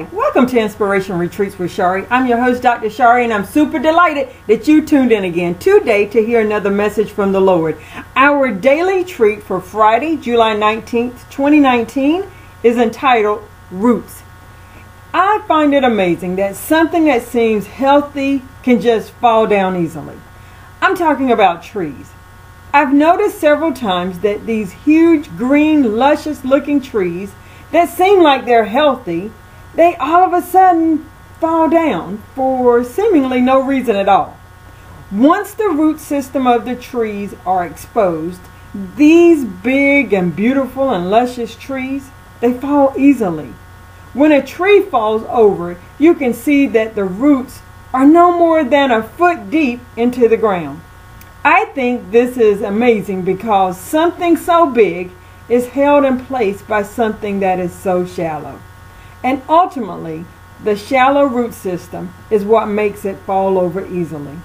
Hi, welcome to Inspiration Retreats with Shari. I'm your host, Dr. Shari, and I'm super delighted that you tuned in again today to hear another message from the Lord. Our daily treat for Friday, July 19th, 2019 is entitled Roots. I find it amazing that something that seems healthy can just fall down easily. I'm talking about trees. I've noticed several times that these huge, green, luscious looking trees that seem like they're healthy, they all of a sudden fall down for seemingly no reason at all. Once the root system of the trees are exposed, these big and beautiful and luscious trees, they fall easily. When a tree falls over, you can see that the roots are no more than a foot deep into the ground. I think this is amazing because something so big is held in place by something that is so shallow. And ultimately, the shallow root system is what makes it fall over easily.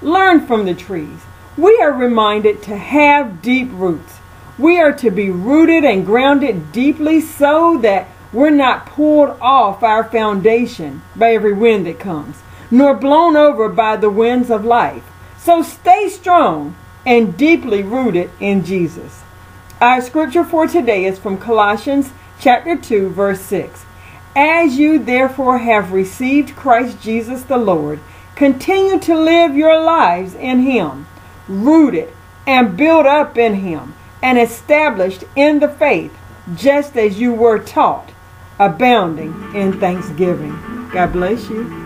Learn from the trees. We are reminded to have deep roots. We are to be rooted and grounded deeply so that we're not pulled off our foundation by every wind that comes, nor blown over by the winds of life. So stay strong and deeply rooted in Jesus. Our scripture for today is from Colossians chapter 2, verse 6. As you therefore have received Christ Jesus the Lord, continue to live your lives in Him, rooted and built up in Him, and established in the faith, just as you were taught, abounding in thanksgiving. God bless you.